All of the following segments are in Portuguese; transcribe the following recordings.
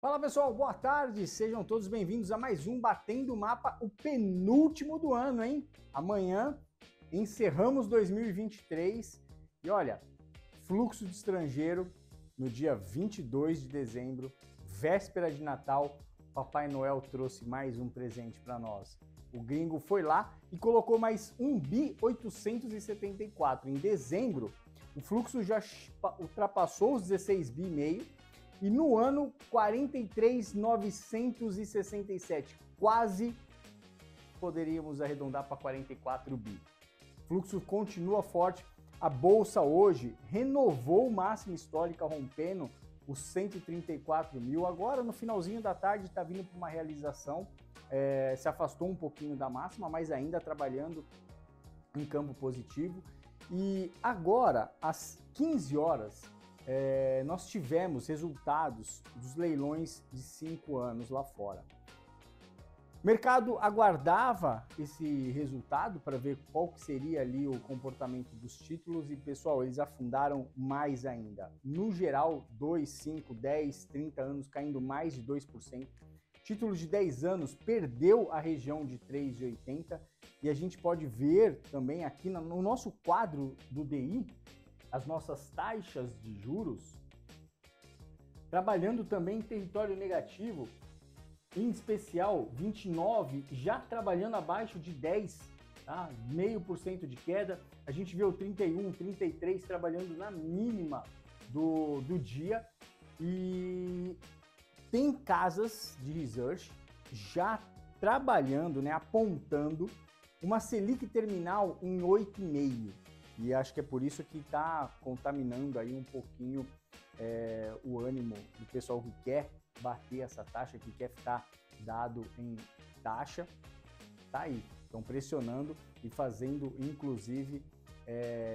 Fala pessoal, boa tarde, sejam todos bem-vindos a mais um Batendo o Mapa, o penúltimo do ano, hein? Amanhã encerramos 2023 e olha, fluxo de estrangeiro no dia 22 de dezembro, véspera de Natal, Papai Noel trouxe mais um presente para nós. O gringo foi lá e colocou mais 1.874 bilhões. Em dezembro, o fluxo já ultrapassou os 16,5 bilhões. E no ano, 43.967, quase poderíamos arredondar para 44 bi. O fluxo continua forte, a Bolsa hoje renovou o máximo histórico, rompendo os 134 mil. Agora, no finalzinho da tarde, está vindo para uma realização, se afastou um pouquinho da máxima, mas ainda trabalhando em campo positivo. E agora, às 15 horas... nós tivemos resultados dos leilões de 5 anos lá fora. O mercado aguardava esse resultado para ver qual que seria ali o comportamento dos títulos e, pessoal, eles afundaram mais ainda. No geral, 2, 5, 10, 30 anos caindo mais de 2%. Título de 10 anos perdeu a região de 3,80 e a gente pode ver também aqui no nosso quadro do DI, as nossas taxas de juros, trabalhando também em território negativo, em especial 29, já trabalhando abaixo de 10, tá? 0,5% de queda. A gente vê o 31, 33 trabalhando na mínima do dia e tem casas de research já trabalhando, né, apontando uma Selic terminal em 8,5%. E acho que é por isso que está contaminando aí um pouquinho o ânimo do pessoal que quer bater essa taxa, que quer ficar dado em taxa, tá aí. Estão pressionando e fazendo, inclusive,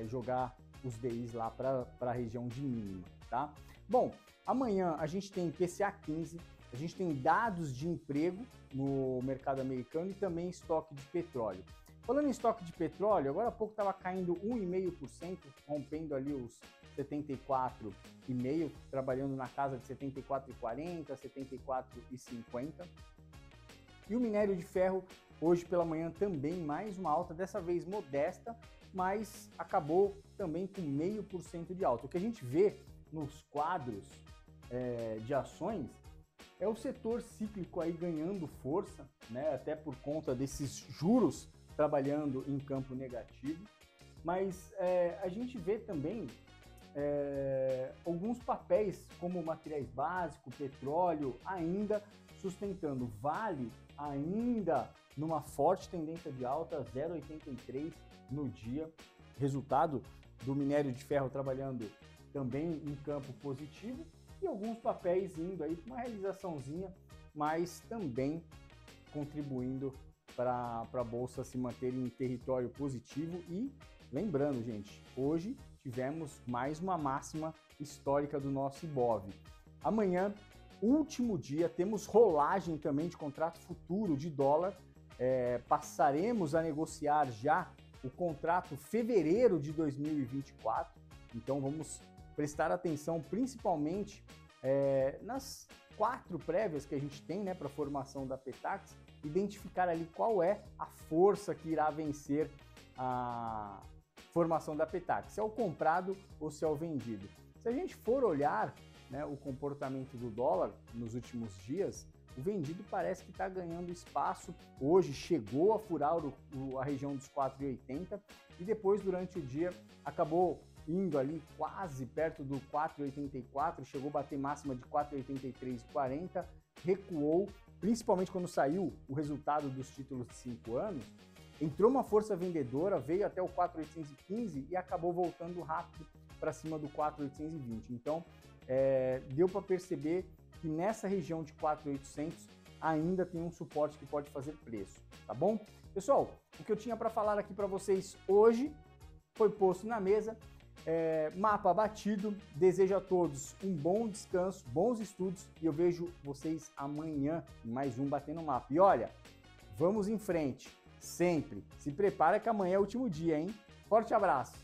jogar os DIs lá para a região de mínima, tá? Bom, amanhã a gente tem PCA-15, a gente tem dados de emprego no mercado americano e também estoque de petróleo. Falando em estoque de petróleo, agora há pouco estava caindo 1,5%, rompendo ali os 74,5%, trabalhando na casa de 74,40, 74,50. E o minério de ferro, hoje pela manhã também mais uma alta, dessa vez modesta, mas acabou também com 0,5% de alta. O que a gente vê nos quadros de ações é o setor cíclico aí ganhando força, né, até por conta desses juros, trabalhando em campo negativo, mas a gente vê também alguns papéis como materiais básicos, petróleo, ainda sustentando. Vale ainda numa forte tendência de alta, 0,83 no dia. Resultado do minério de ferro trabalhando também em campo positivo e alguns papéis indo aí para uma realizaçãozinha, mas também contribuindo para a Bolsa se manter em território positivo. E lembrando, gente, hoje tivemos mais uma máxima histórica do nosso IBOV. Amanhã, último dia, temos rolagem também de contrato futuro de dólar. Passaremos a negociar já o contrato fevereiro de 2024. Então vamos prestar atenção principalmente nas 4 prévias que a gente tem, né, para a formação da Petax, identificar ali qual é a força que irá vencer a formação da Petax, se é o comprado ou se é o vendido. Se a gente for olhar, né, o comportamento do dólar nos últimos dias, o vendido parece que está ganhando espaço. Hoje chegou a furar a região dos 4,80 e depois durante o dia acabou indo ali quase perto do 4,84, chegou a bater máxima de 4,83,40, recuou, principalmente quando saiu o resultado dos títulos de 5 anos, entrou uma força vendedora, veio até o 4,815 e acabou voltando rápido para cima do 4,820. Então, deu para perceber que nessa região de 4,800 ainda tem um suporte que pode fazer preço, tá bom? Pessoal, o que eu tinha para falar aqui para vocês hoje foi posto na mesa. Mapa batido, desejo a todos um bom descanso, bons estudos e eu vejo vocês amanhã em mais um Batendo o Mapa. E olha, vamos em frente, sempre. Se prepara que amanhã é o último dia, hein? Forte abraço!